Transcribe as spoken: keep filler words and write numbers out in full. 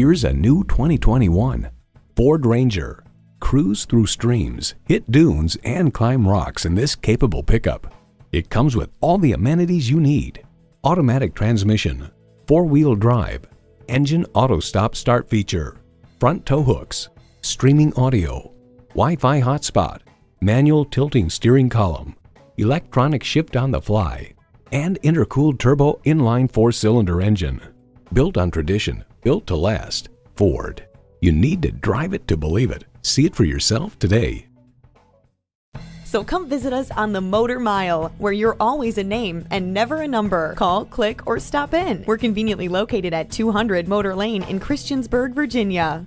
Here's a new twenty twenty-one Ford Ranger. Cruise through streams, hit dunes, and climb rocks in this capable pickup. It comes with all the amenities you need: automatic transmission, four-wheel drive, engine auto stop-start feature, front tow hooks, streaming audio, Wi-Fi hotspot, manual tilting steering column, electronic shift on the fly, and intercooled turbo inline four-cylinder engine. Built on tradition, built to last. Ford. You need to drive it to believe it. See it for yourself today. So come visit us on the Motor Mile, where you're always a name and never a number. Call, click, or stop in. We're conveniently located at two hundred Motor Lane in Christiansburg, Virginia.